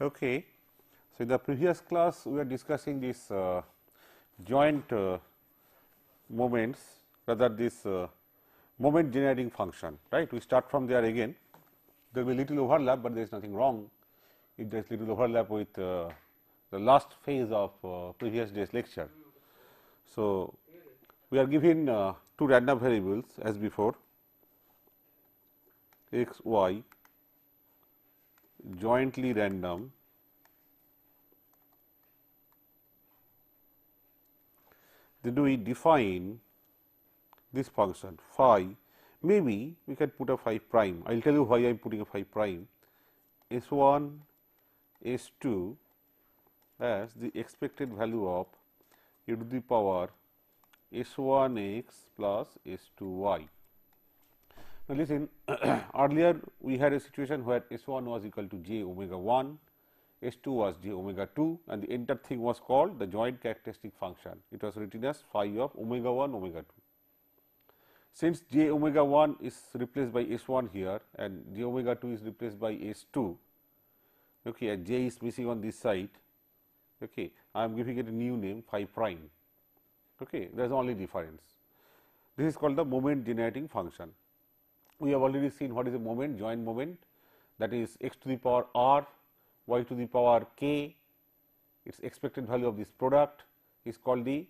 Okay. So, in the previous class we are discussing these joint moments, rather this moment generating function, right. We start from there again. There will be little overlap, but there is nothing wrong if there is little overlap with the last phase of previous day's lecture. So, we are given two random variables as before, x, y, jointly random, then we define this function phi. Maybe we can put a phi prime. I will tell you why I am putting a phi prime. S1, S2 as the expected value of e to the power S1x plus S2y. Now, listen, earlier we had a situation where S1 was equal to j omega 1, S2 was j omega 2, and the entire thing was called the joint characteristic function. It was written as phi of omega 1, omega 2. Since j omega 1 is replaced by S1 here and j omega 2 is replaced by S2, okay, and j is missing on this side, okay, I am giving it a new name phi prime. Okay, there is only difference. This is called the moment generating function. We have already seen what is a moment, joint moment, that is x to the power r, y to the power k, its expected value of this product is called the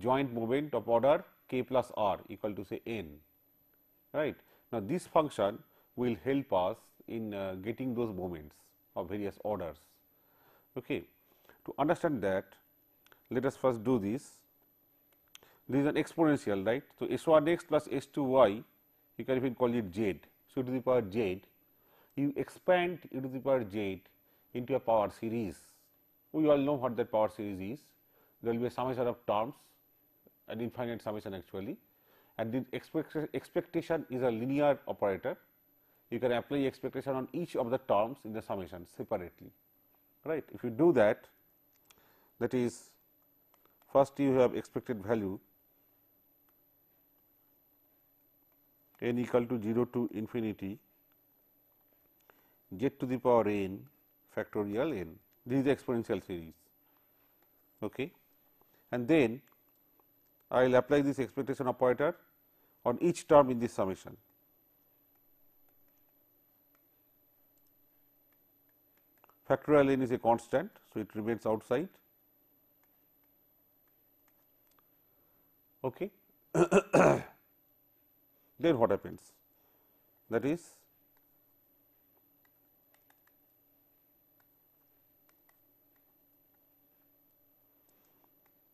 joint moment of order k plus r equal to say n, right. Now, this function will help us in getting those moments of various orders. Okay. To understand that, let us first do this. This is an exponential, right. So, S1x plus S2y, you can even call it z. So, e to the power z, you expand e to the power z into a power series. We all know what that power series is. There will be a summation of terms, an infinite summation actually, and the expectation is a linear operator. You can apply expectation on each of the terms in the summation separately, right. If you do that, that is, first you have expected value n equal to 0 to infinity z to the power n factorial n. This is the exponential series, okay. And then I will apply this expectation operator on each term in this summation. Factorial n is a constant, so it remains outside. Okay. Then what happens? That is,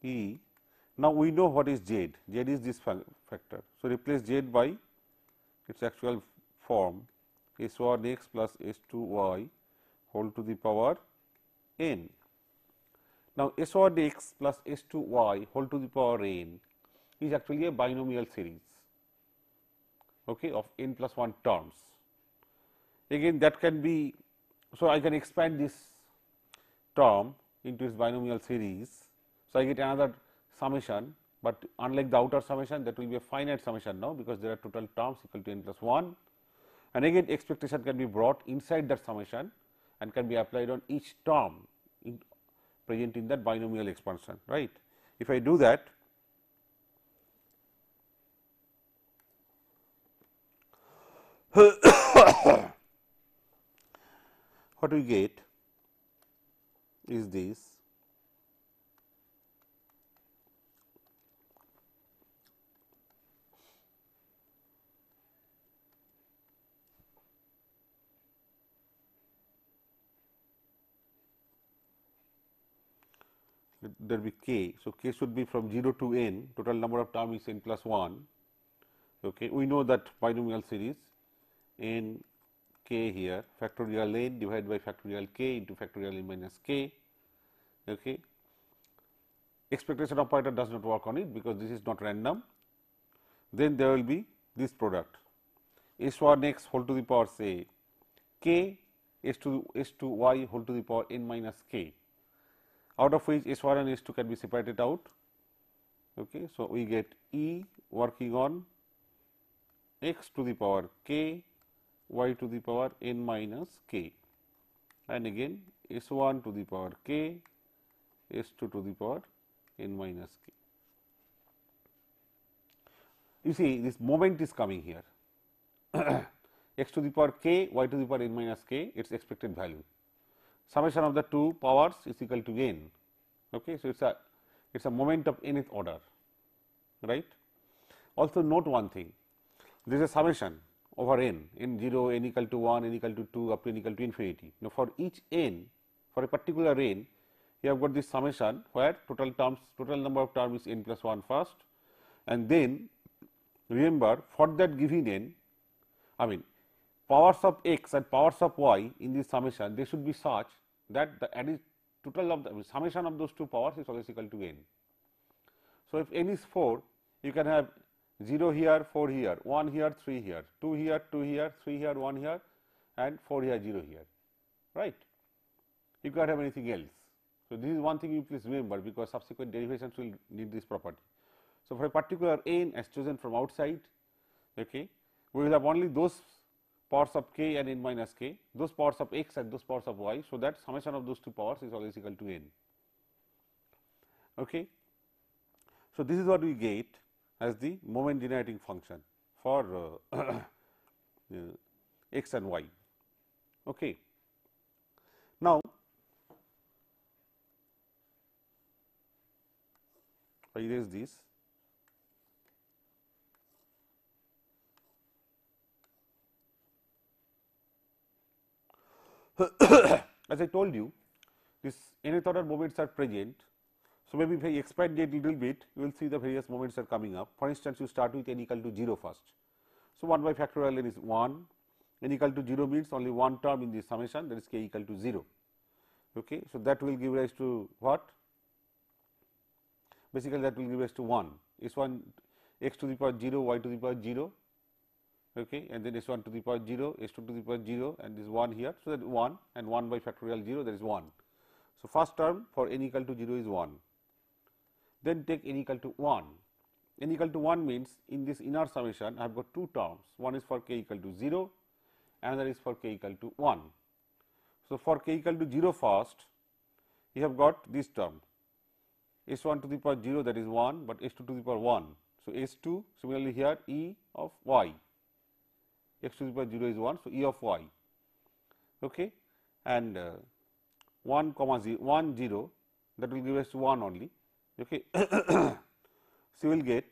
e. Now, we know what is z. Z is this factor. So, replace z by its actual form S1x plus S2y whole to the power n. Now, S1x plus S2y whole to the power n is actually a binomial series, okay, of n plus 1 terms. Again, that can be, so I can expand this term into its binomial series. So, I get another summation, but unlike the outer summation, that will be a finite summation now, because there are total terms equal to n plus 1, and again expectation can be brought inside that summation and can be applied on each term in present in that binomial expansion, right. If I do that, what we get is this there will be k. So, k should be from 0 to n, total number of terms is n plus 1. Okay. We know that binomial series n k here, factorial n divided by factorial k into factorial n minus k. Okay. Expectation operator does not work on it, because this is not random. Then there will be this product S1x whole to the power say k, S2y whole to the power n minus k, out of which S1 and S2 can be separated out. Okay. So, we get E working on x to the power k, y to the power n minus k, and again S1 to the power k, S2 to the power n minus k. You see this moment is coming here, x to the power k, y to the power n minus k, its expected value. Summation of the two powers is equal to n. Okay, so it's a moment of nth order, right? Also note one thing: there is a summation over n 0, n equal to 1, n equal to 2, up to n equal to infinity. Now, for each n, for a particular n, you have got this summation where total number of terms is n plus 1 first, and then remember for that given n, I mean powers of x and powers of y in this summation, they should be such that the total of the summation of those two powers is always equal to n. So, if n is 4, you can have 0 here, 4 here, 1 here, 3 here, 2 here, 2 here, 3 here, 1 here, and 4 here, 0 here, right? You cannot have anything else. So, this is one thing you please remember, because subsequent derivations will need this property. So, for a particular n as chosen from outside, okay, we will have only those powers of k and n minus k, those powers of x and those powers of y, so that summation of those two powers is always equal to n. Okay. So, this is what we get as the moment generating function for x and y. Okay. Now, I erase this. As I told you, this nth order moments are present. So, maybe if I expand it a little bit, you will see the various moments are coming up. For instance, you start with n equal to 0 first. So, 1 by factorial n is 1, n equal to 0 means only one term in this summation, that is k equal to 0. Okay. So, that will give rise to what? Basically, that will give rise to 1, S1 x to the power 0, y to the power 0, okay, and then S1 to the power 0, S2 to the power 0, and this 1 here. So, that 1 and 1 by factorial 0, that is 1. So, first term for n equal to 0 is 1. Then take n equal to 1. N equal to 1 means in this inner summation I have got two terms, one is for k equal to 0, another is for k equal to 1. So, for k equal to 0 first, you have got this term S1 to the power 0, that is 1, but S2 to the power 1. So, S2 similarly here e of y, x to the power 0 is 1. So, e of y, okay, and 1, 0, that will give us 1 only. Okay. So, you will get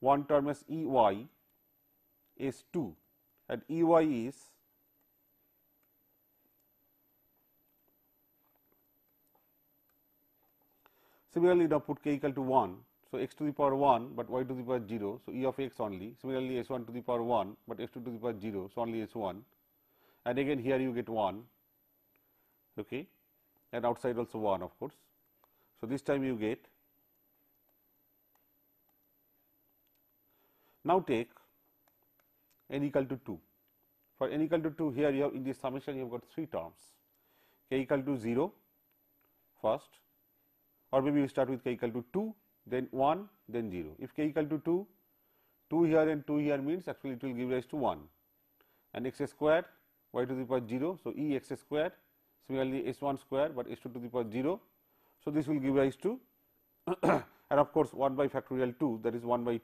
one term as E y is 2, and E y is similarly now put k equal to 1. So, x to the power 1, but y to the power 0. So, E of x only, similarly s 1 to the power 1, but x 2 to the power 0. So, only s 1, and again here you get 1, okay, and outside also 1 of course. So, this time you get. Now, take n equal to 2. For n equal to 2, here you have in this summation you have got 3 terms, k equal to 0 first, or maybe you start with k equal to 2, then 1, then 0. If k equal to 2, 2 here and 2 here means actually it will give rise to 1, and x square, y to the power 0. So, e x square, similarly s 1 square, but s 2 to the power 0. So, this will give rise to and of course, 1 by factorial 2, that is 1 by 2.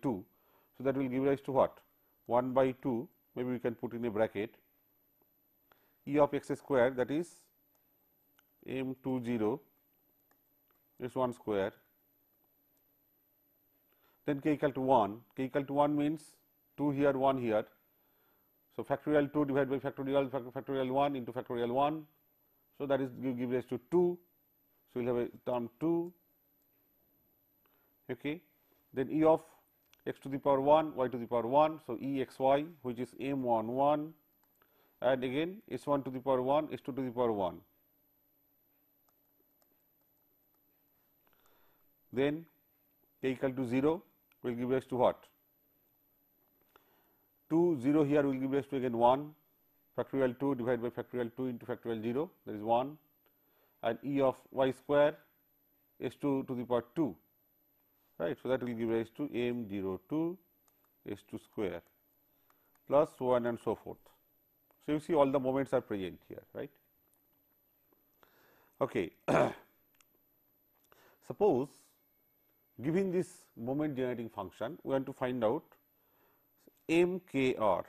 So, that will give rise to what? 1 by 2, maybe we can put in a bracket e of x square, that is m 2 0 s 1 square, then k equal to 1. K equal to 1 means 2 here, 1 here. So, factorial 2 divided by factorial, factorial 1 into factorial 1. So, that is give rise to 2. So, we will have a term 2, okay. Then e of x to the power 1, y to the power 1. So, e x y, which is m 1 1, and again s 1 to the power 1, s 2 to the power 1. Then k equal to 0 will give rise to what? 2, 0 here will give rise to again 1, factorial 2 divided by factorial 2 into factorial 0, that is 1. And e of y square s 2 to the power 2, right. So, that will give rise to m 0 2 s 2 square plus so on and so forth. So, you see all the moments are present here, right. Okay. Suppose given this moment generating function, we want to find out m k r,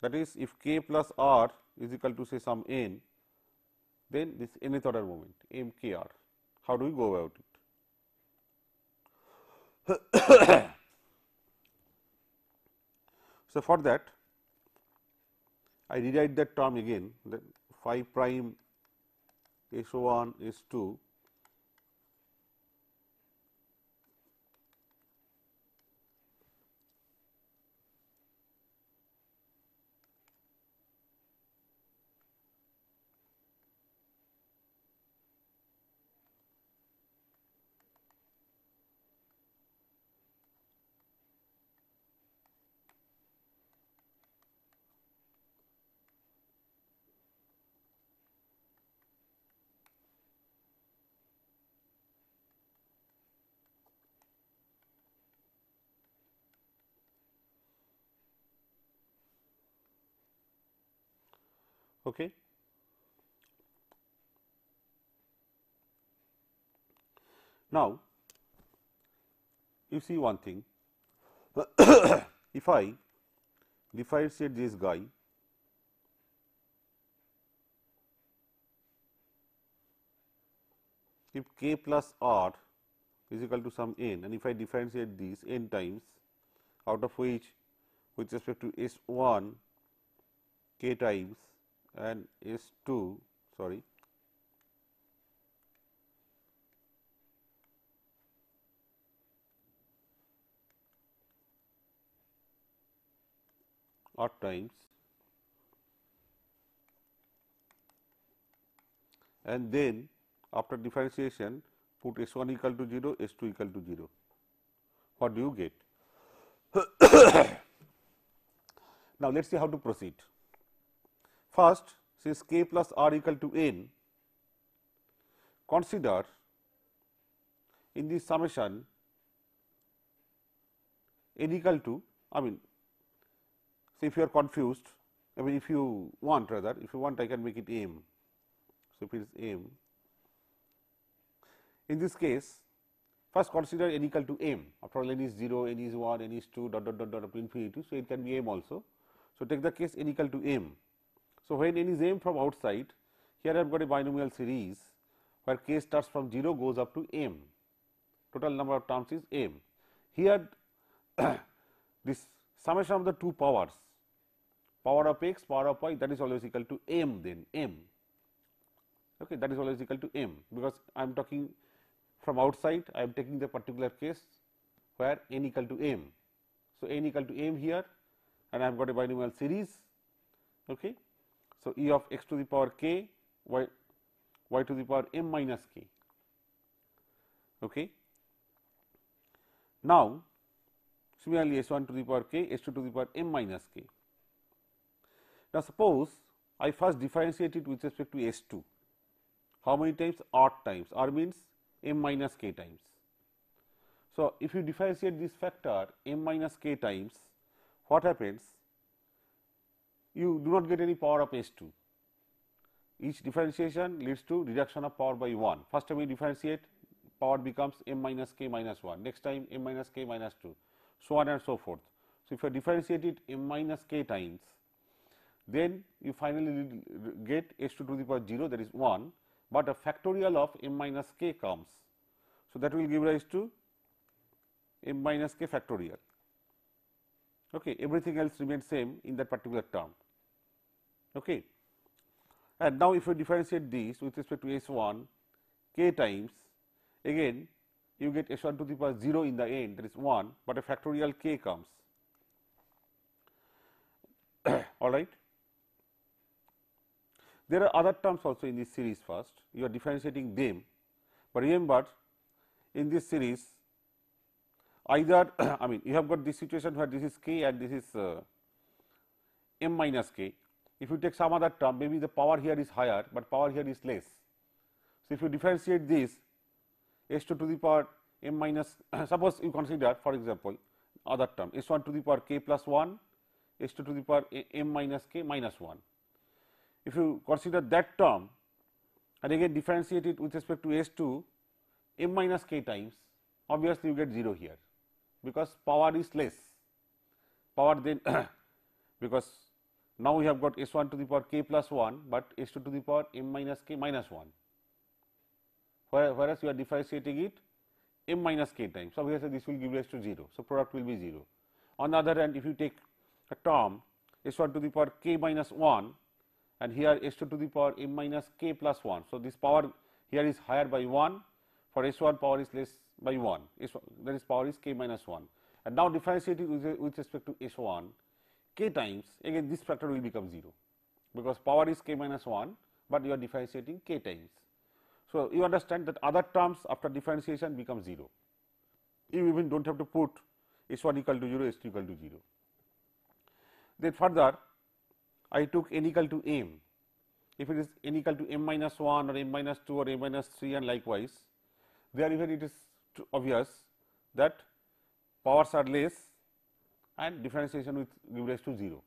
that is if k plus r is equal to say some n, then this nth order moment m k r. How do we go about it? So, for that I rewrite that term again, that phi prime S1 S2 okay. Now, you see one thing, if I differentiate this guy, if k plus r is equal to some n, and if I differentiate these n times, out of which with respect to S1 k times and S2, sorry, r times, and then after differentiation put S1 equal to 0, S2 equal to 0. What do you get? Now, let us see how to proceed. First, since k plus r equal to n, consider in this summation n equal to, if you are confused, if you want rather, I can make it m. So, if it is m, in this case, first consider n equal to m, after all n is 0, n is 1, n is 2, dot up to infinity. So, it can be m also. So, take the case n equal to m. So, when n is m from outside, here I have got a binomial series where k starts from 0 goes up to m, total number of terms is m. Here this summation of the two powers, power of x, power of y, that is always equal to m, then m, okay, that is always equal to m, because I am talking from outside, I am taking the particular case where n equal to m. So, n equal to m here, and I have got a binomial series. Okay. So, e of x to the power k, y to the power m minus k. Okay. Now, similarly s1 to the power k, s2 to the power m minus k. Now, suppose I first differentiate it with respect to s2. How many times? R times. R means m minus k times. So, if you differentiate this factor m minus k times, what happens? You do not get any power of S2. Each differentiation leads to reduction of power by 1. First time we differentiate, power becomes m minus k minus 1, next time m minus k minus 2, so on and so forth. So, if you differentiate it m minus k times, then you finally get S2 to the power 0, that is 1, but a factorial of m minus k comes. So, that will give rise to m minus k factorial. Okay, everything else remains same in that particular term. Okay. And now, if you differentiate these with respect to S1 k times, again you get S1 to the power 0 in the end, that is 1, but a factorial k comes. All right. There are other terms also in this series first, you are differentiating them, but remember in this series either you have got this situation where this is k and this is m minus k. If you take some other term, maybe the power here is higher, but power here is less. So, if you differentiate this s2 to the power m minus, suppose you consider for example other term s1 to the power k plus 1, s2 to the power m minus k minus 1. if you consider that term and again differentiate it with respect to S2 m minus k times, obviously you get 0 here, because power is less. Power then because now we have got S1 to the power k plus 1, but S2 to the power m minus k minus 1, whereas you are differentiating it m minus k times. So, obviously this will give rise to 0. So, product will be 0. On the other hand, if you take a term S1 to the power k minus 1 and here S2 to the power m minus k plus 1. So, this power here is higher by 1, for S1 power is less by 1, that is power is k minus 1. And now differentiating with respect to S1 k times, again this factor will become 0, because power is k minus 1, but you are differentiating k times. So, you understand that other terms after differentiation become 0. You even do not have to put S1 equal to 0, S2 equal to 0. Then further, I took n equal to m. If it is n equal to m minus 1 or m minus 2 or m minus 3 and likewise, there even it is obvious that powers are less and differentiation will give rise to 0.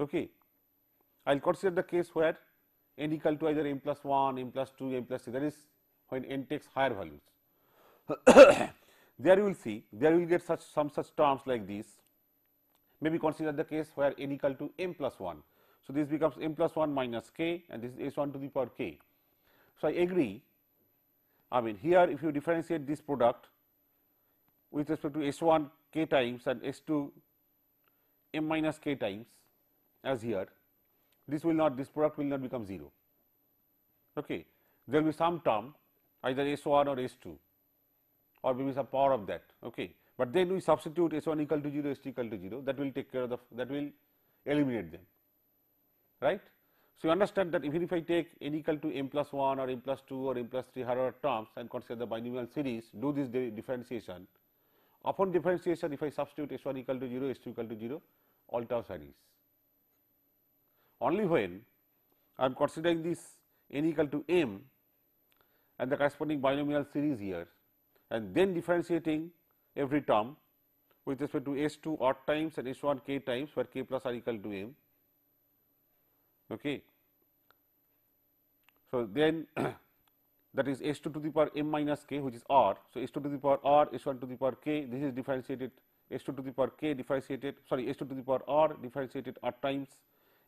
Okay. I will consider the case where n equal to either m plus 1, m plus 2, m plus 3, that is when n takes higher values. There you will see, there you will get some such terms like this. Maybe consider the case where n equal to m plus 1. So, this becomes m plus 1 minus k and this is S1 to the power k. So, I agree, I mean here if you differentiate this product with respect to S1 k times and S2 m minus k times as here, this product will not become 0. Okay. There will be some term either S1 or S2 or maybe some power of that. Okay. But then we substitute S1 equal to 0, S2 equal to 0, that will take care of that will eliminate them, right. So, you understand that even if I take n equal to m plus 1 or m plus 2 or m plus 3 higher terms and consider the binomial series, do this differentiation. Upon differentiation, if I substitute S1 equal to 0, S2 equal to 0, all terms vanish. Only when I am considering this n equal to m and the corresponding binomial series here and then differentiating every term with respect to S2 odd times and S1 k times where k plus r equal to m. Okay. So, then that is S2 to the power m minus k, which is r. So, S2 to the power r, S1 to the power k, this is differentiated, S2 to the power k differentiated, sorry, S2 to the power r differentiated r times,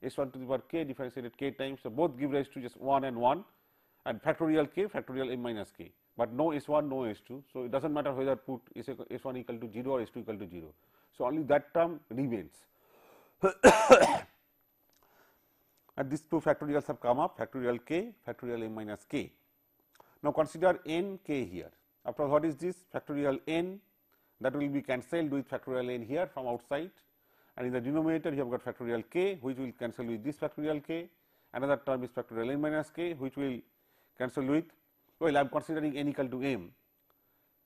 S1 to the power k differentiated k times. So, both give rise to just 1 and 1 and factorial k, factorial m minus k, but no S1, no S2. So, it does not matter whether put S1 equal to 0 or S2 equal to 0. So, only that term remains. And these two factorials have come up, factorial k, factorial m minus k. Now, consider n k here. After all, what is this? Factorial n, that will be cancelled with factorial n here from outside, and in the denominator you have got factorial k, which will cancel with this factorial k. Another term is factorial n minus k, which will cancel with, well, I am considering n equal to m,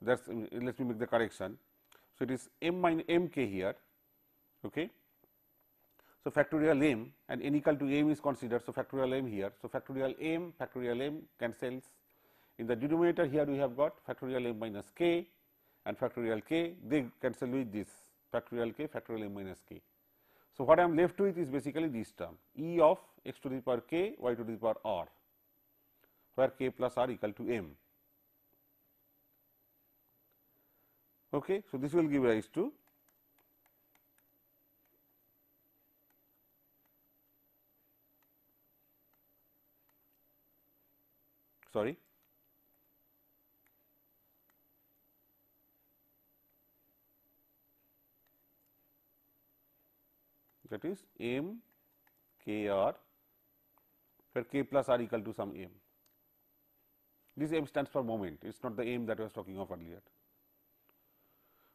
that is, let me make the correction. So, it is m k here. Okay. So, factorial m and n equal to m is considered. So, factorial m here. So, factorial m cancels. In the denominator here we have got factorial m minus k and factorial k, they cancel with this factorial k, factorial m minus k. So, what I am left with is basically this term e of x to the power k, y to the power r, where k plus r equal to m. Okay. So, this will give rise to that is m k r, where k plus r equal to some m. This m stands for moment, it is not the m that I was talking of earlier.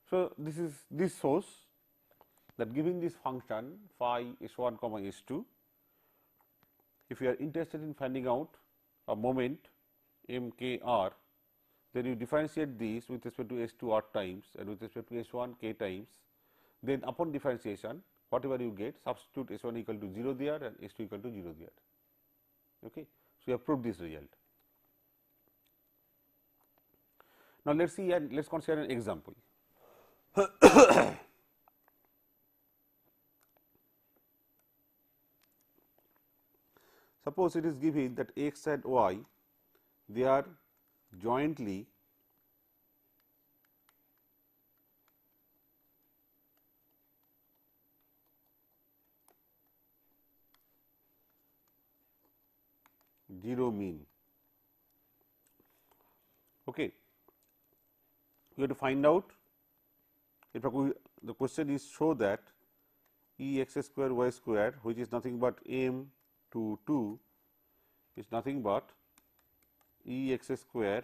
So, this is this shows that given this function phi S1 comma S2, if you are interested in finding out a moment m k r, then you differentiate these with respect to S2 r times and with respect to S1 k times. Then upon differentiation, whatever you get, substitute S1 equal to 0 there and S2 equal to 0 there. Okay. So, you have proved this result. Now, let us see and let us consider an example. Suppose it is given that x and y, they are jointly zero mean. Okay. You have to find out, if the question is show that E x square y square, which is nothing but m to 2, is nothing but E x square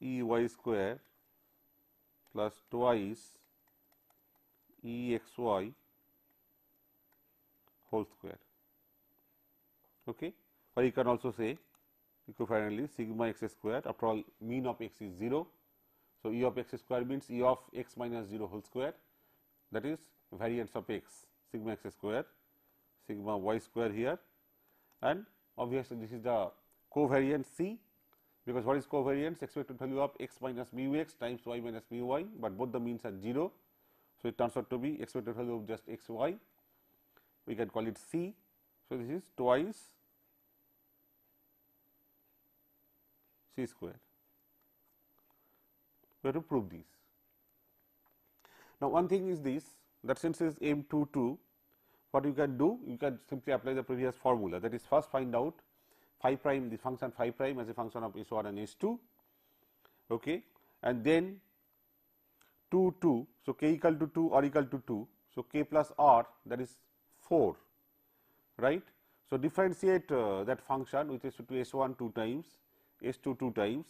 E y square plus twice E x y whole square. Okay. Or you can also say equivalently sigma x square, after all mean of x is 0. So, E of x square means E of x minus 0 whole square, that is variance of x square, sigma y square here, and obviously this is the covariance C, because what is covariance? Expected value of x minus mu x times y minus mu y, but both the means are 0. So, it turns out to be expected value of just x y, we can call it C. So, this is twice C square. We have to prove these. Now, one thing is this, that since it is M22, what you can do? You can simply apply the previous formula, that is first find out phi prime, the function phi prime as a function of S1 and S2, okay, and then 2, 2. So, k equal to 2 or equal to 2. So, k plus r, that is 4, right. So, differentiate that function with respect to S1 2 times, S2 2 times.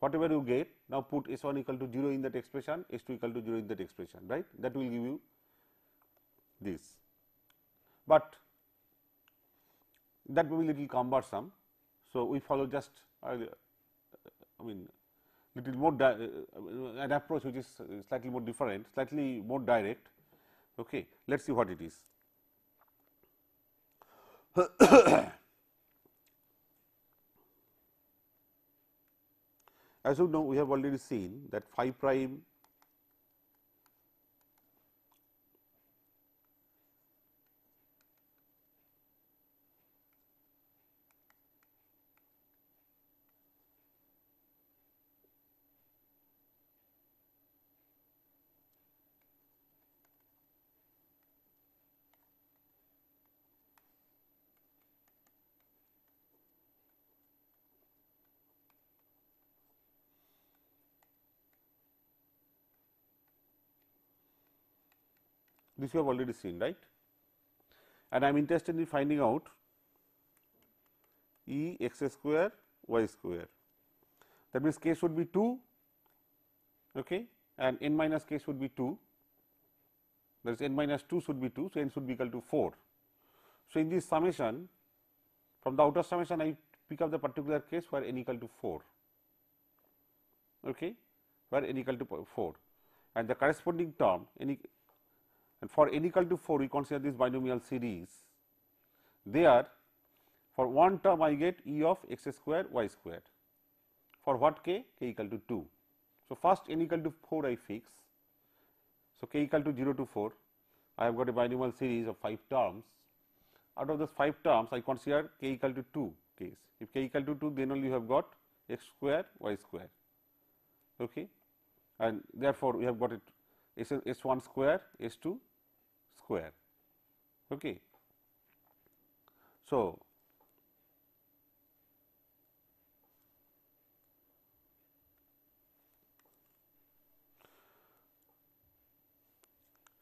Whatever you get, now put S1 equal to 0 in that expression, S2 equal to 0 in that expression, right? That will give you this. But that will be little cumbersome, so we follow just little more an approach which is slightly more different, slightly more direct. Okay, let's see what it is. As you know, we have already seen that phi prime this you have already seen, right? And I am interested in finding out E x square y square. That means k should be 2, okay, and n minus k should be 2, that is n minus 2 should be 2, so n should be equal to 4. So, in this summation, from the outer summation I pick up the particular case where n equal to 4, okay, where n equal to 4, and the corresponding term and for n equal to 4, we consider this binomial series. There, for one term I get E of x square y square. For what k? K equal to 2. So, first n equal to 4 I fix. So, k equal to 0 to 4, I have got a binomial series of 5 terms. Out of those 5 terms, I consider k equal to 2 case. If k equal to 2, then only you have got x square y square. Okay, and therefore, we have got it S1 square, S2 square. Okay. So,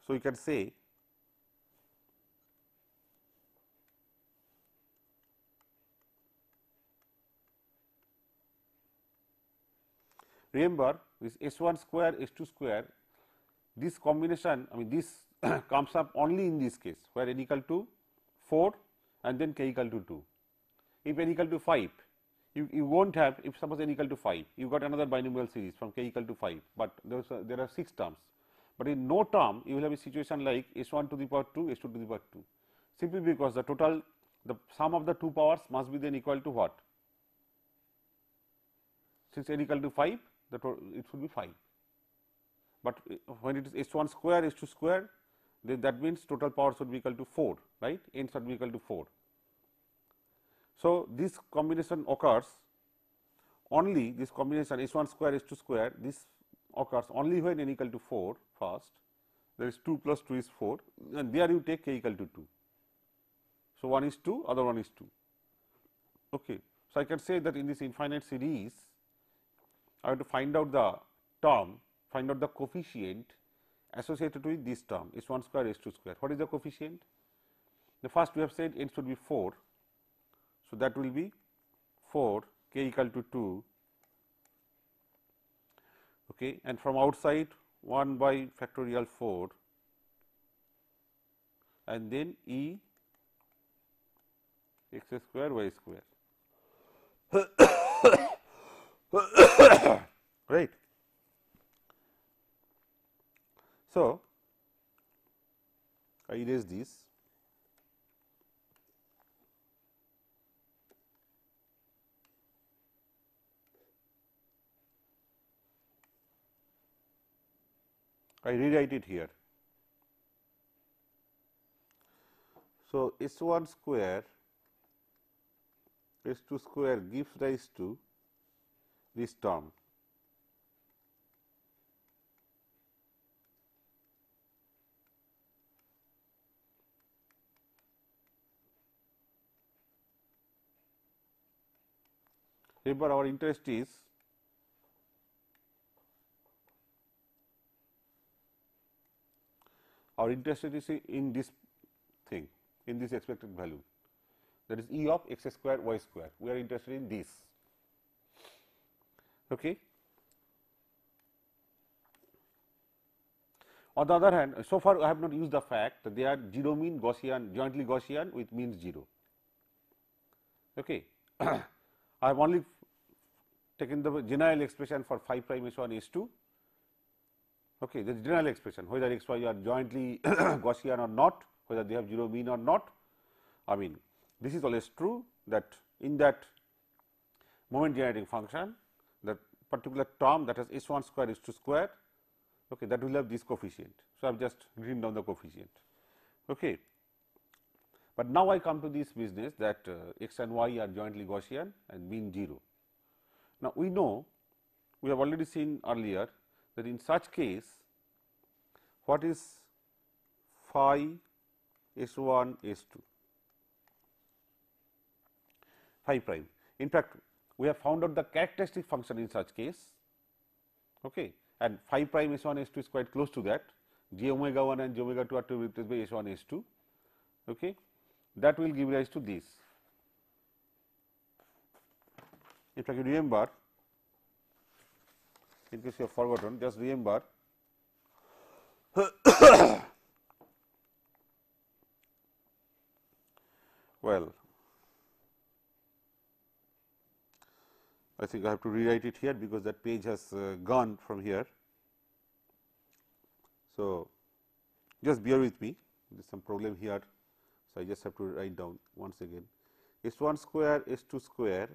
you can say remember this S1 square, S2 square, this combination this comes up only in this case where n equal to 4 and then k equal to 2. If n equal to 5, you will not have, if suppose n equal to 5, you got another binomial series from k equal to 5, but there are 6 terms. But in no term you will have a situation like S1 to the power 2, S2 to the power 2, simply because the total, the sum of the 2 powers must be then equal to what? Since n equal to 5, it should be 5. But when it is S1 square, S2 square, then that means total power should be equal to 4, right? N should be equal to 4. So, this combination occurs only, this combination H1 square H2 square, this occurs only when n equal to 4 first, there is 2 plus 2 is 4 and there you take k equal to 2. So, one is 2, other one is 2. Okay. So, I can say that in this infinite series, I have to find out the term, find out the coefficient associated with this term H1 square H2 square. What is the coefficient? The first we have said n should be 4. So, that will be 4 k equal to 2, okay, and from outside 1 by factorial 4 and then e x square y square, right. So, I erase this. I rewrite it here. So, H1 square H2 square gives rise to this term. Remember, our interest is our interest is in this thing, in this expected value, that is e of x square y square. We are interested in this. Okay. On the other hand, so far I have not used the fact that they are zero mean Gaussian, jointly Gaussian with means 0. Okay. I have only taken the general expression for 5 prime H1 H2. Okay, the general expression, whether x, y are jointly Gaussian or not, whether they have 0 mean or not. I mean, this is always true that in that moment generating function, that particular term that has H1 square H2 square, okay, that will have this coefficient. So, I have just written down the coefficient. Okay. But now, I come to this business that x and y are jointly Gaussian and mean 0. Now, we know, we have already seen earlier, that in such case, what is phi H1 H2? Phi prime. In fact, we have found out the characteristic function in such case, okay, and phi prime H1 H2 is quite close to that. J omega 1 and j omega 2 are to be replaced by H1 H2. Okay, that will give rise to this. In fact, you remember, in case you have forgotten, just remember well, I think I have to rewrite it here because that page has gone from here. So, just bear with me, there is some problem here. So, I just have to write down once again H1 square H2 square,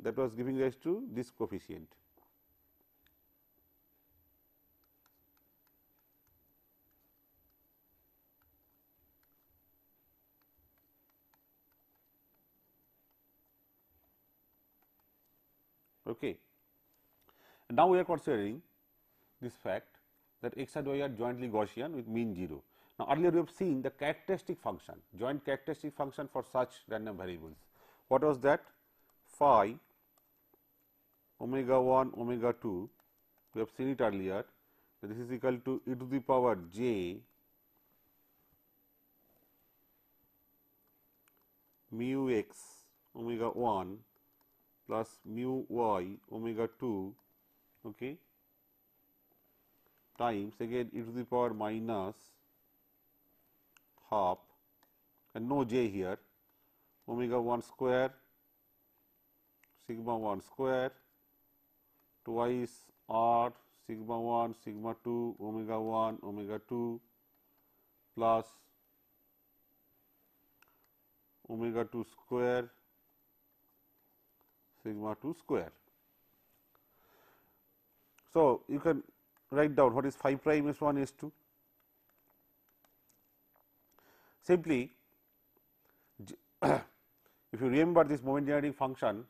that was giving rise to this coefficient. Okay. Now, we are considering this fact that x and y are jointly Gaussian with mean 0. Now, earlier we have seen the characteristic function, joint characteristic function for such random variables. What was that? Phi omega 1 omega 2, we have seen it earlier, this is equal to e to the power j mu x omega 1 plus mu y omega 2, okay, times again e to the power minus half, and no j here, omega 1 square sigma 1 square twice r sigma 1 sigma 2 omega 1 omega 2 plus omega 2 square sigma 2 square. So, you can write down what is phi prime H1 H2. Simply If you remember this moment generating function,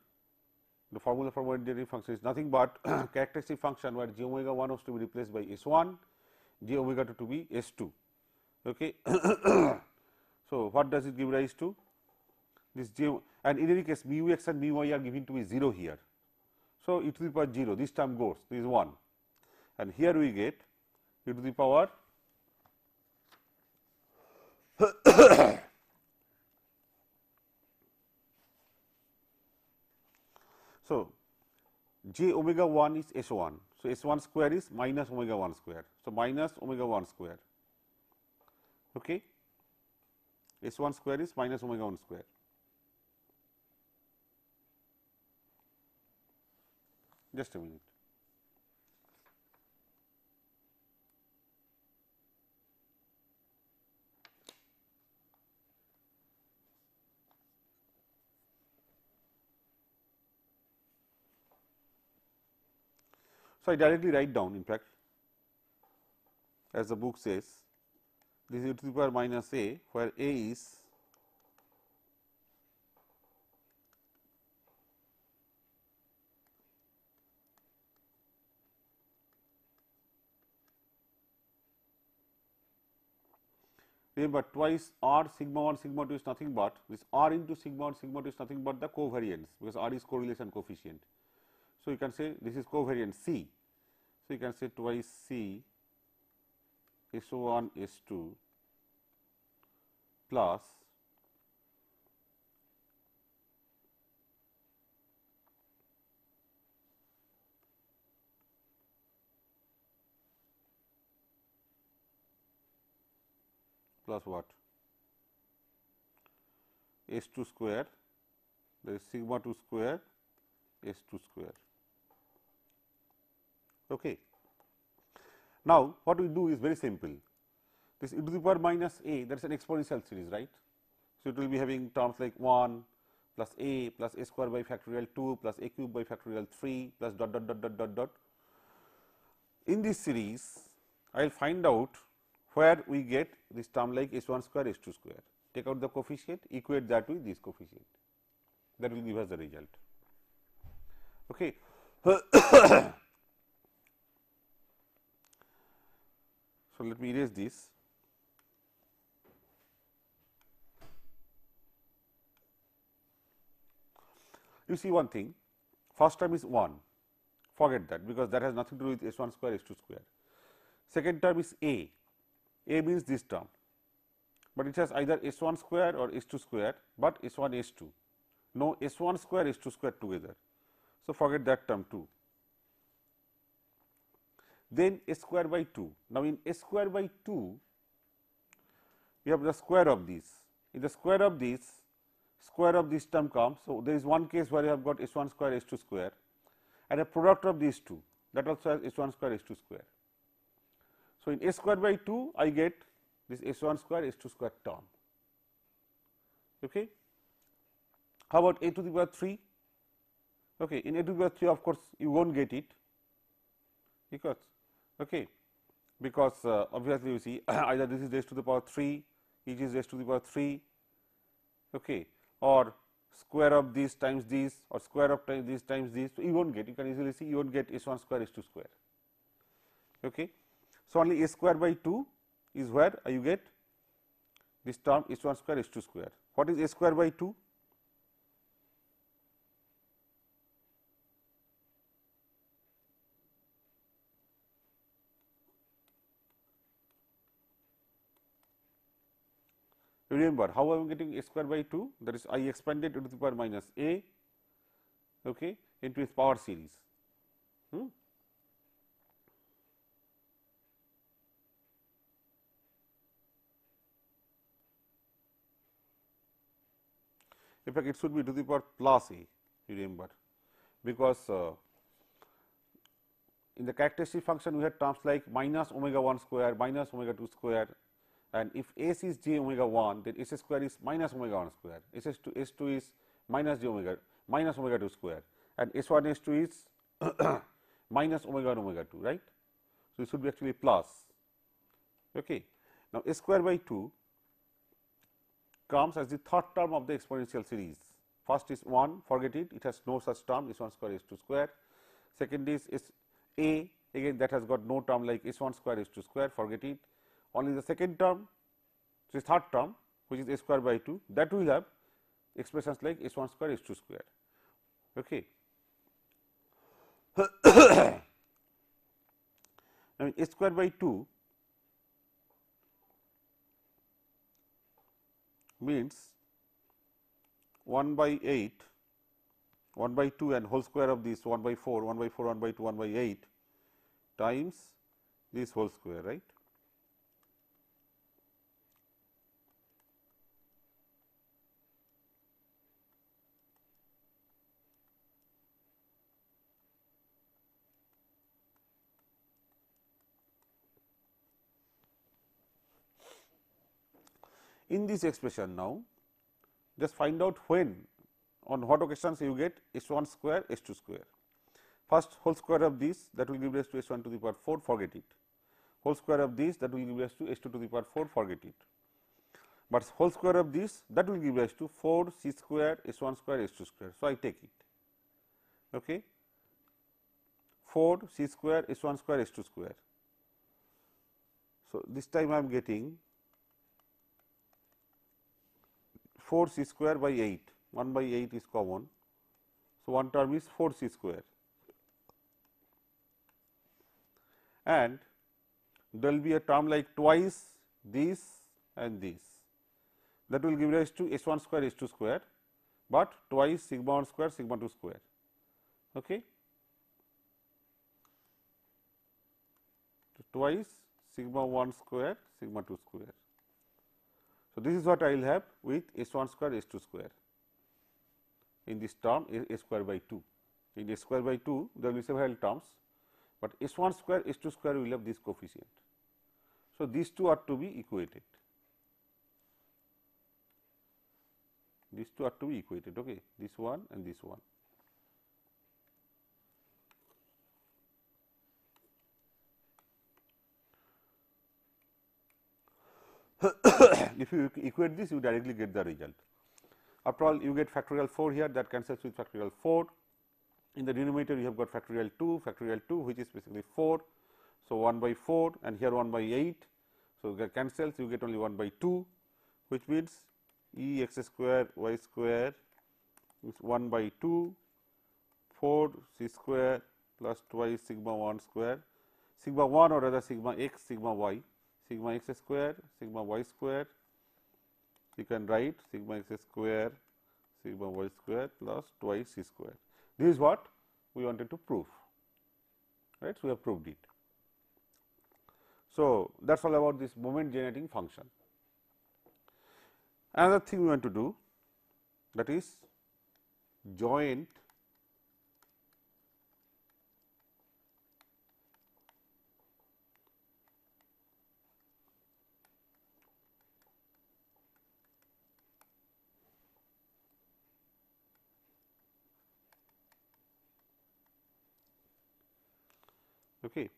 the formula for moment generating function is nothing but characteristic function where j omega 1 was to be replaced by s 1, j omega 2 to be s 2. Okay. So, what does it give rise to? This j, and in any case mu x and mu y are given to be 0 here. So, e to the power 0, this term goes, this is 1, and here we get e to the power so, j omega 1 is s 1. So, s 1 square is minus omega 1 square. So, minus omega 1 square. Okay. S 1 square is minus omega 1 square. Just a minute. So, I directly write down, in fact, as the book says, this is e to the power minus a, where a is remember twice r sigma 1 sigma 2 is nothing but this r into sigma 1 sigma 2 is nothing but the covariance, because r is correlation coefficient. So, you can say this is covariance C. So, you can say twice C S 1 S 2 plus what? S 2 square, that is sigma 2 square S 2 square. Okay. Now, what we do is very simple. This e to the power minus a, that is an exponential series, right. So, it will be having terms like 1 plus a plus a square by factorial 2 plus a cube by factorial 3 plus dot dot dot dot dot dot. In this series, I will find out where we get this term like s 1 square s 2 square. Take out the coefficient, equate that with this coefficient, that will give us the result. Okay. So, let me erase this. You see one thing, first term is 1, forget that, because that has nothing to do with s 1 square s 2 square. Second term is a means this term, but it has either s 1 square or s 2 square, but s 1 s 2, no s 1 square s 2 square together. So, forget that term too. Then s square by 2. Now, in s square by 2, you have the square of this. In the square of this term comes. So, there is one case where you have got s 1 square s 2 square and a product of these two, that also has s 1 square s 2 square. So, in s square by 2, I get this s 1 square s 2 square term. Okay. How about a to the power 3? Okay, in a to the power 3, of course, you will not get it, because okay, because obviously you see either this is raised to the power 3, each is raised to the power 3, okay, or square of this times this, or square of times this times this. So, you will not get, you can easily see you will not get s 1 square s 2 square. Okay. So, only s square by 2 is where you get this term s 1 square s 2 square. What is s square by 2? Remember, how I am getting s square by 2, that is I expanded e to the power minus a, okay, into its power series. In fact, it should be e to the power plus a, you remember, because in the characteristic function we had terms like minus omega 1 square, minus omega 2 square. And if s is j omega 1, then s square is minus omega 1 square, s 2 is minus j omega, minus omega 2 square, and s 1 s 2 is minus omega 1 omega 2, right. So, it should be actually plus. Okay. Now, s square by 2 comes as the third term of the exponential series, First is 1, forget it, it has no such term S1 square S2 square. Second is A, again that has got no term like S1 square S2 square, forget it. Only the second term, the third term which is S square by 2, that will have expressions like S1 square S2 square. Okay. Now, S square by 2 means 1 by 8, 1 by 2 and whole square of this 1 by 4, 1 by 4, 1 by 2, 1 by 8 times this whole square, right. In this expression now, just find out when, on what occasions you get S1 square S2 square. First, whole square of this, that will give rise to S1 to the power 4, forget it. Whole square of this, that will give rise to S2 to the power 4, forget it. But whole square of this, that will give rise to 4C square S1 square S2 square. So, I take it. Okay. 4C square S1 square S2 square. So, this time I am getting 4 C square by 8, 1 by 8 is common. So, one term is 4 C square and there will be a term like twice this and this, that will give rise to S1 square S2 square, but twice sigma 1 square sigma 2 square. Okay. So, twice sigma 1 square sigma 2 square. So, this is what I will have with S1 square S2 square in this term S square by 2. In S square by 2 there will be several terms, but S1 square S2 square will have this coefficient. So, these two are to be equated. These two are to be equated, okay, this one and this one. If you equate this, you directly get the result. After all, you get factorial 4 here, that cancels with factorial 4. In the denominator, you have got factorial 2 which is basically 4. So, 1 by 4 and here 1 by 8. So, that cancels, you get only 1 by 2, which means e x square y square is 1 by 2, 4 c square plus twice sigma 1 square, sigma 1 or rather sigma x sigma y. Sigma x square, sigma y square, you can write sigma x square, sigma y square plus twice c square. This is what we wanted to prove, right? So, we have proved it. So, that is all about this moment generating function. Another thing we want to do, that is joint okay.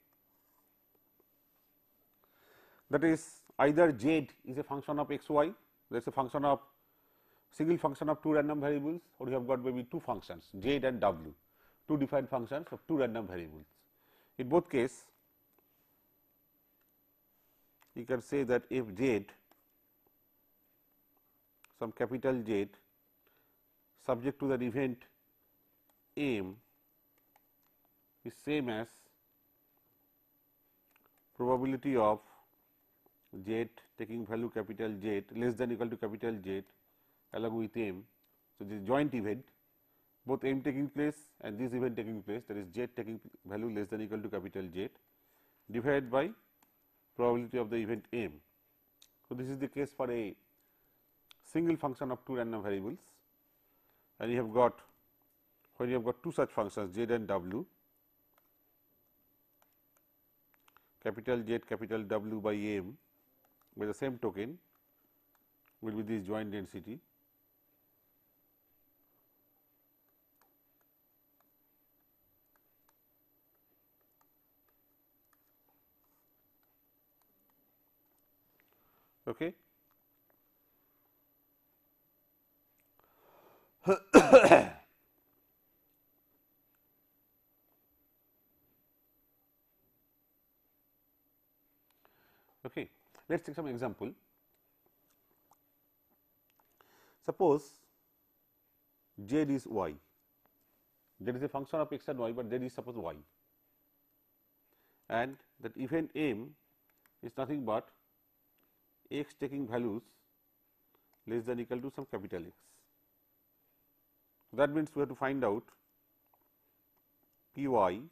That is either z is a function of x, y, that is a function of single function of 2 random variables, or you have got maybe 2 functions z and w, 2 defined functions of 2 random variables. In both cases, you can say that if z, some capital Z subject to that event m is same as probability of Z taking value capital Z less than equal to capital Z along with m. So, this joint event, both m taking place and this event taking place, that is Z taking value less than equal to capital Z divided by probability of the event m. So, this is the case for a single function of 2 random variables, and you have got, when you have got 2 such functions Z and W, capital Z capital W by m by the same token will be this joint density. Okay. Okay, let us take some example. Suppose z is y, that is a function of x and y, but z is suppose y, and that event m is nothing but x taking values less than equal to some capital X. That means we have to find out Py we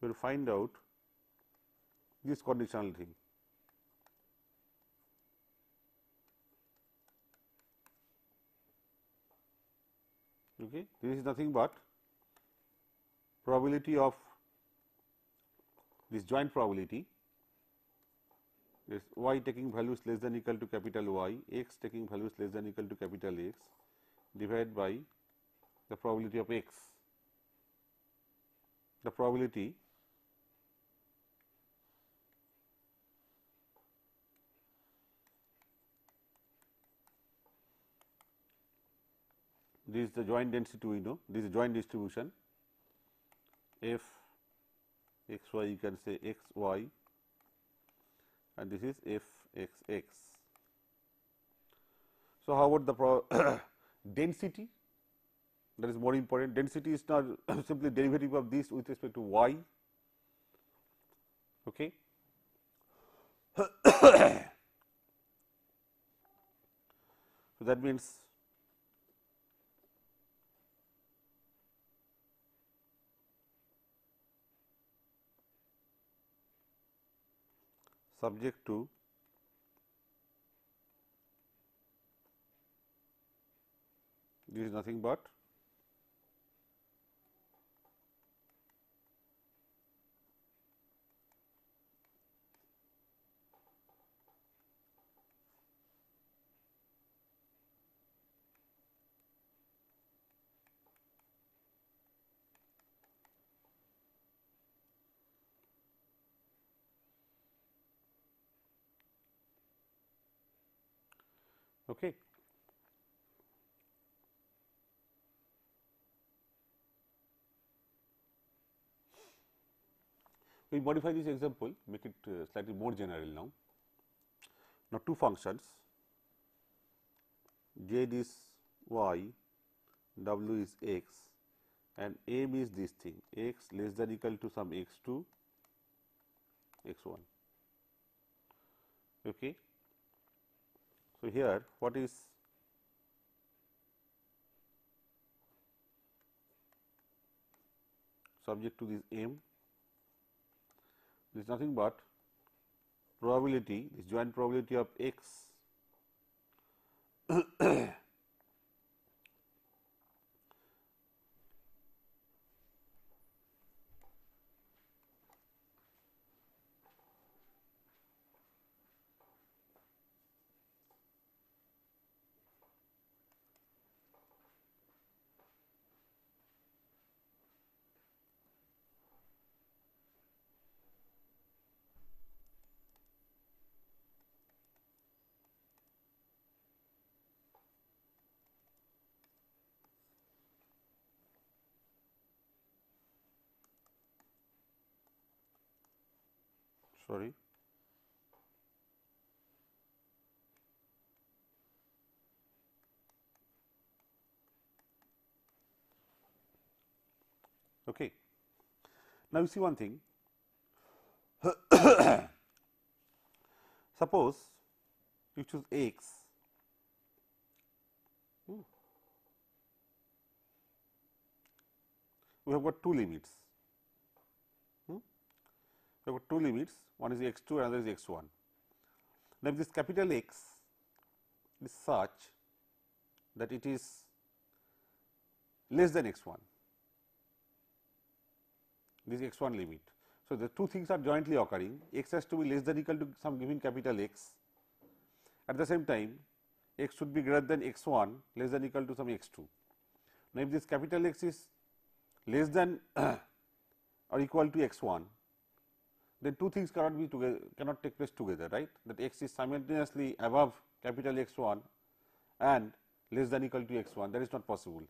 will find out this conditional thing. Okay, this is nothing but probability of this joint probability. This y taking values less than equal to capital Y, x taking values less than equal to capital X, divided by the probability of X. The probability this is the joint density we know, this is joint distribution f x y, you can say x y, and this is f x x. So, how about the density? That is more important. Density is not simply derivative of this with respect to y. Okay. So, that means subject to this is nothing but okay. We modify this example, make it slightly more general now. Now, two functions z is y, w is x, and m is this thing x less than equal to some x2, x1. Okay. So, here what is subject to this m? This is nothing but probability, this joint probability of x Okay. Now, you see one thing. Suppose you choose x. We have got two limits. There were two limits, one is x2, another is x1. Now, if this capital X is such that it is less than x1, this x1 limit. So, the two things are jointly occurring, x has to be less than equal to some given capital X, At the same time, x should be greater than x1 less than equal to some x2. Now, if this capital X is less than or equal to x1, then two things cannot be together, cannot take place together, right? That x is simultaneously above capital X1 and less than equal to x1, that is not possible.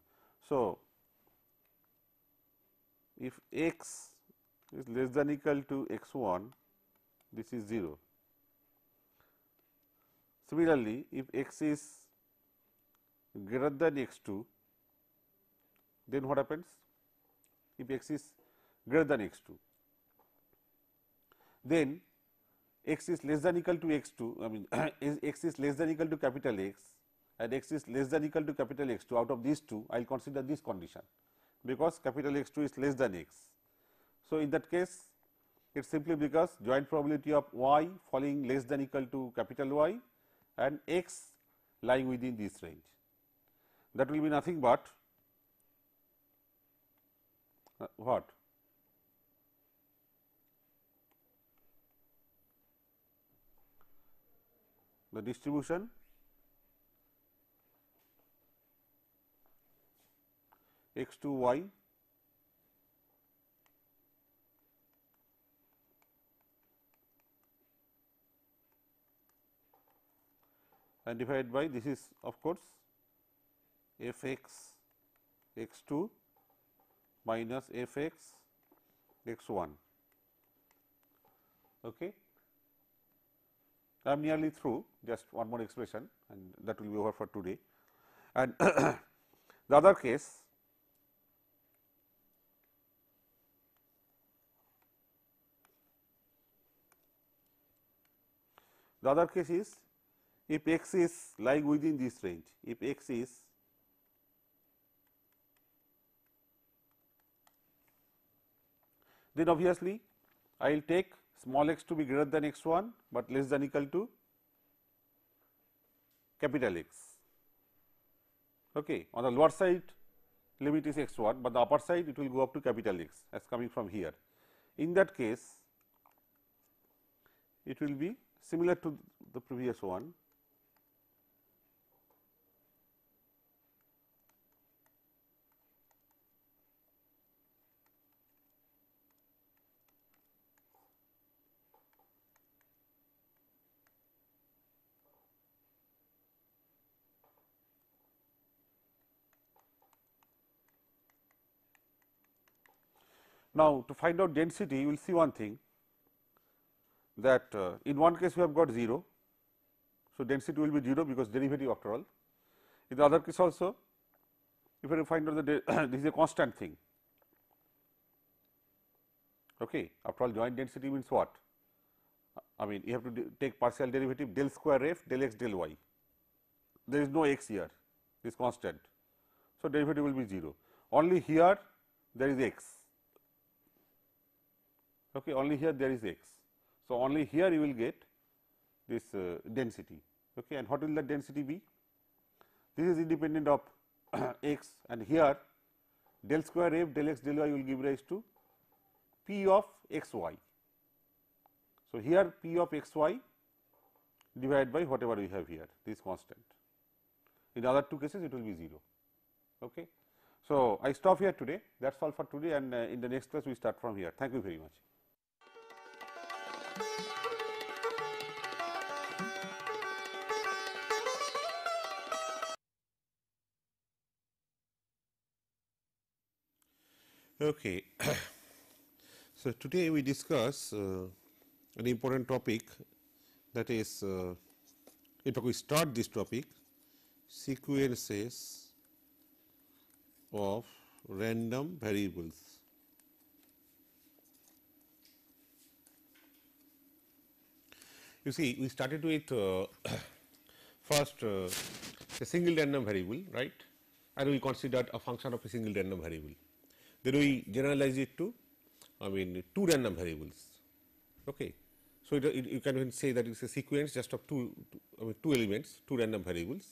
So, if x is less than equal to x1, this is 0. Similarly, if x is greater than x2, then what happens? If x is greater than x2, then x is less than equal to x2, I mean x is less than equal to capital X and x is less than equal to capital X2. Out of these two, I will consider this condition, because capital X2 is less than x. So, in that case, it is simply because joint probability of y falling less than equal to capital Y and x lying within this range. That will be nothing but what? The distribution x2y and divided by, this is of course f x x2 minus f x x1. Okay. I am nearly through, just one more expression and that will be over for today. And the other case, is if x is lying within this range, if x is then obviously I will take small x to be greater than x1, but less than equal to capital X. Okay. On the lower side limit is x1, but the upper side it will go up to capital X as coming from here. In that case, it will be similar to the previous one. Now, to find out density, you will see one thing, that in one case we have got 0. So, density will be 0 because derivative after all. In the other case also, if you find out the this is a constant thing. Okay. After all, joint density means what? I mean, you have to take partial derivative del square f del x del y. There is no x here, this constant. So, derivative will be 0. Only here there is x. Okay, only here there is x. So, only here you will get this density. Okay, and what will the density be? This is independent of x, and here del square f del x del y will give rise to p of x y. So, here p of x y divided by whatever we have here, this constant. In the other two cases it will be 0. Okay. So, I stop here today. That is all for today, and in the next class we start from here. Thank you very much. Okay. So, today we discuss an important topic, that is, in fact, we start this topic, sequences of random variables. You see, we started with first a single random variable, right, and we considered a function of a single random variable. Then we generalize it to, I mean, two random variables. Okay. So, you can even say that it is a sequence just of two elements, two random variables,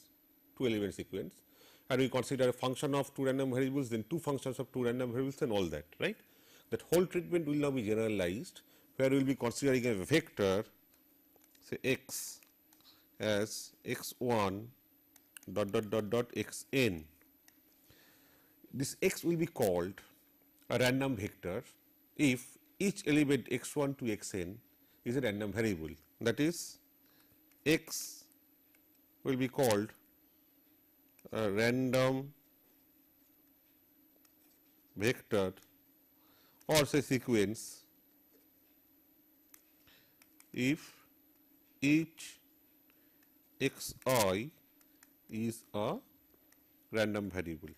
two element sequence, and we consider a function of two random variables, then two functions of two random variables and all that, right. That whole treatment will now be generalized, where we will be considering a vector, say x as x1 dot dot dot dot xn. This x will be called a random vector if each element x1 to xn is a random variable. That is, x will be called a random vector or say sequence if each xi is a random variable.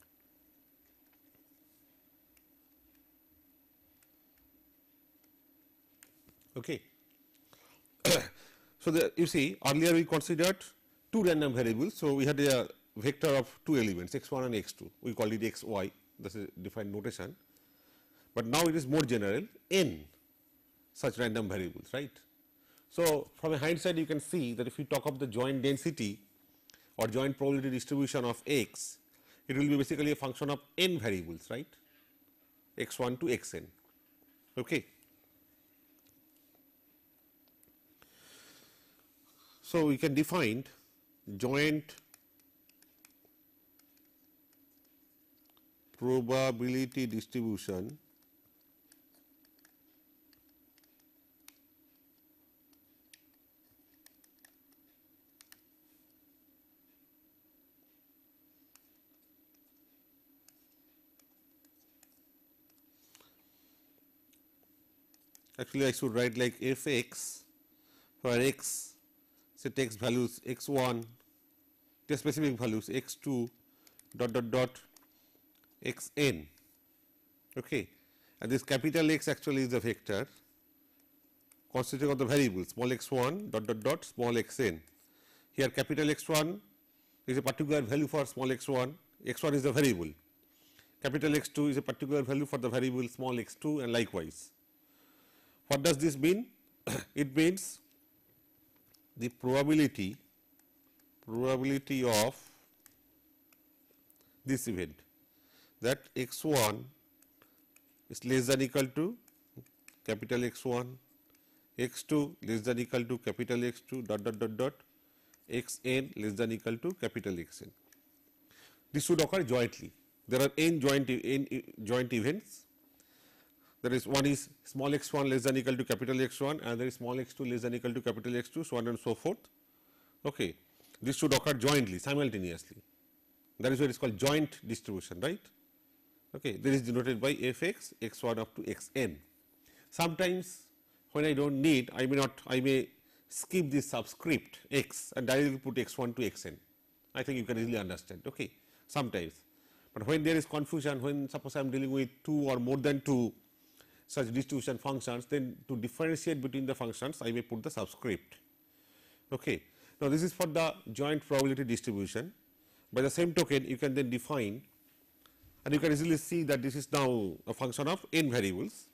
Okay. So, you see earlier we considered two random variables. So, we had a vector of two elements x1 and x2, we called it xy, this is defined notation, but now it is more general, n such random variables, right. So, from a hindsight you can see that if you talk of the joint density or joint probability distribution of x, it will be basically a function of n variables, right, x1 to xn. Okay. So, we can define joint probability distribution actually I should write like f x, where x say takes values x1, the specific values x2 dot dot dot xn, okay. And this capital X actually is a vector constituting of the variable small x1 dot dot dot small xn. Here capital X1 is a particular value for small x1, x1 is the variable, capital X2 is a particular value for the variable small x2 and likewise. What does this mean? It means the probability of this event, that x1 is less than equal to capital X1, x2 less than equal to capital X2 dot dot dot dot xn less than equal to capital Xn. This should occur jointly. There are n joint events. There is one is small x1 less than equal to capital X1, and there is small x2 less than equal to capital X2, so on and so forth. Okay. This should occur jointly, simultaneously. That is what is called joint distribution, right? Okay. This is denoted by f x, x1 up to xn. Sometimes when I do not need, I may skip this subscript x and directly put x1 to xn. I think you can easily understand, okay, sometimes. But when there is confusion, when suppose I am dealing with two or more than two such distribution functions, then to differentiate between the functions I may put the subscript. Okay. Now, this is for the joint probability distribution. By the same token you can then define, and you can easily see that this is now a function of n variables,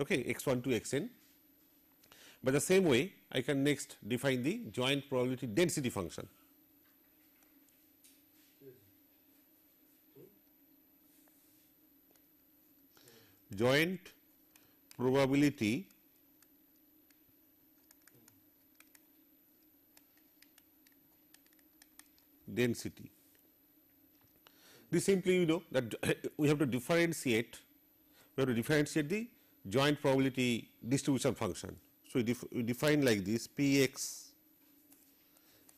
okay, x1 to xn. By the same way I can next define the joint probability density function. Joint probability density. This simply, you know, that we have to differentiate the joint probability distribution function. So, we define like this p x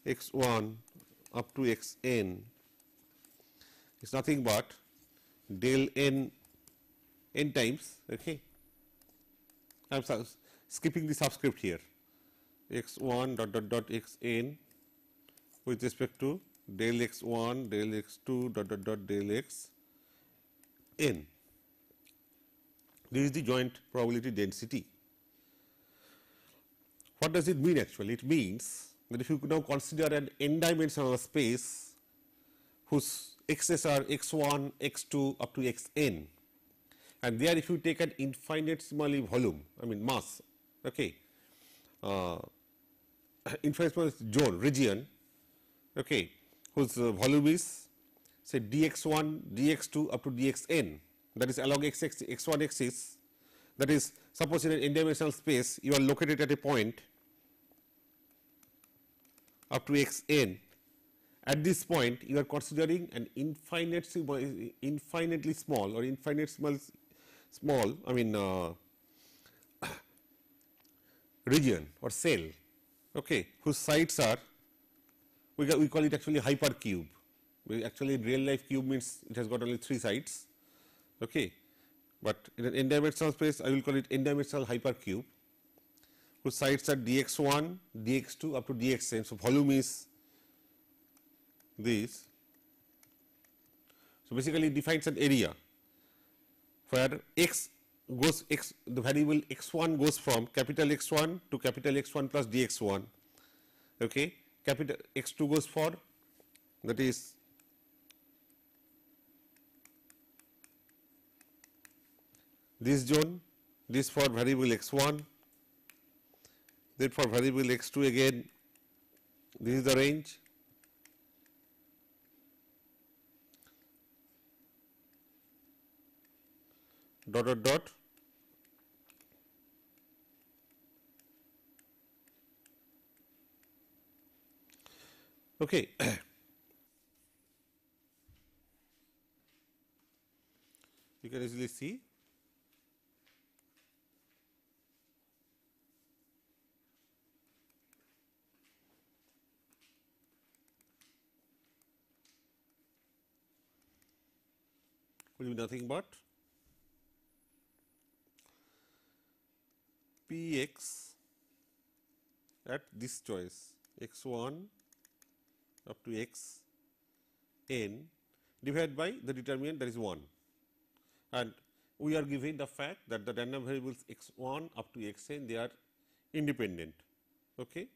x1 up to xn is nothing but del n times, okay, I am skipping the subscript here, x1 dot dot dot xn with respect to del x1, del x2 dot dot dot del xn. This is the joint probability density. What does it mean actually? It means that if you now consider an n-dimensional space whose x's are x1, x2 up to xn, and there if you take an infinitesimally volume, I mean mass, okay, infinitesimal zone, region, okay, whose volume is say dx1, dx2 up to dxn, that is along x1 axis, that is suppose in an n-dimensional space you are located at a point up to x n, at this point you are considering an infinitely small or region or cell, okay, whose sides are, we call it actually hypercube. We actually in real life cube means it has got only 3 sides, okay, but in an n dimensional space I will call it n dimensional hypercube, whose sides are dx1, dx2 up to dxn. So, volume is this. So, basically it defines an area where x goes x, the variable x1 goes from capital X1 to capital X1 plus dx1, okay, capital X2 goes for, that is this zone, this for variable x1, then for variable x2 again this is the range, dot dot dot, okay. You can easily see. Will be nothing but P x at this choice x1 up to x n divided by the determinant, that is 1, and we are given the fact that the random variables x1 up to xn, they are independent. Okay.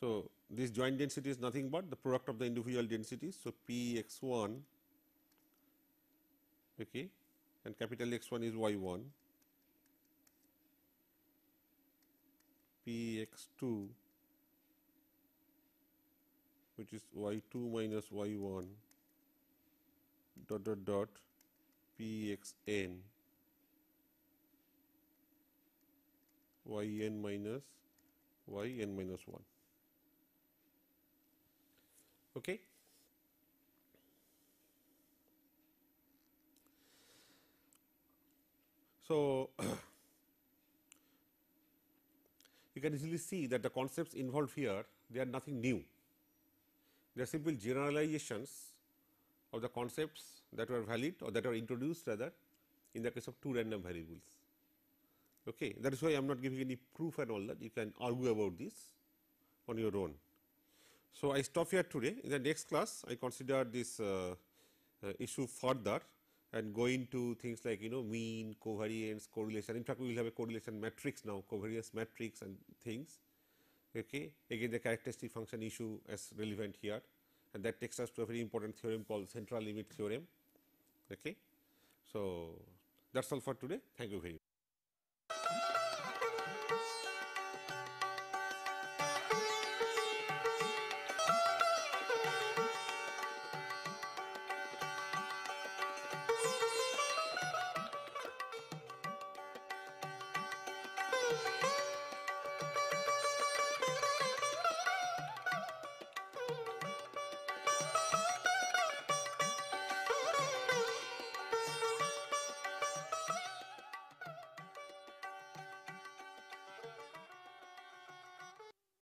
So, this joint density is nothing but the product of the individual densities. So, P x1, okay, and capital X1 is y1, P x2 which is y2 minus y1 dot dot dot P x n, y n minus 1. Okay. So, you can easily see that the concepts involved here, they are nothing new. They are simple generalizations of the concepts that were valid or that were introduced rather in the case of 2 random variables. Okay. That is why I am not giving any proof and all that, you can argue about this on your own. So, I stop here today. In the next class, I consider this issue further and go into things like, mean, covariance, correlation. In fact, we will have a correlation matrix now, covariance matrix and things, okay. Again, the characteristic function issue is relevant here, and that takes us to a very important theorem called central limit theorem, okay. So, that is all for today. Thank you very much.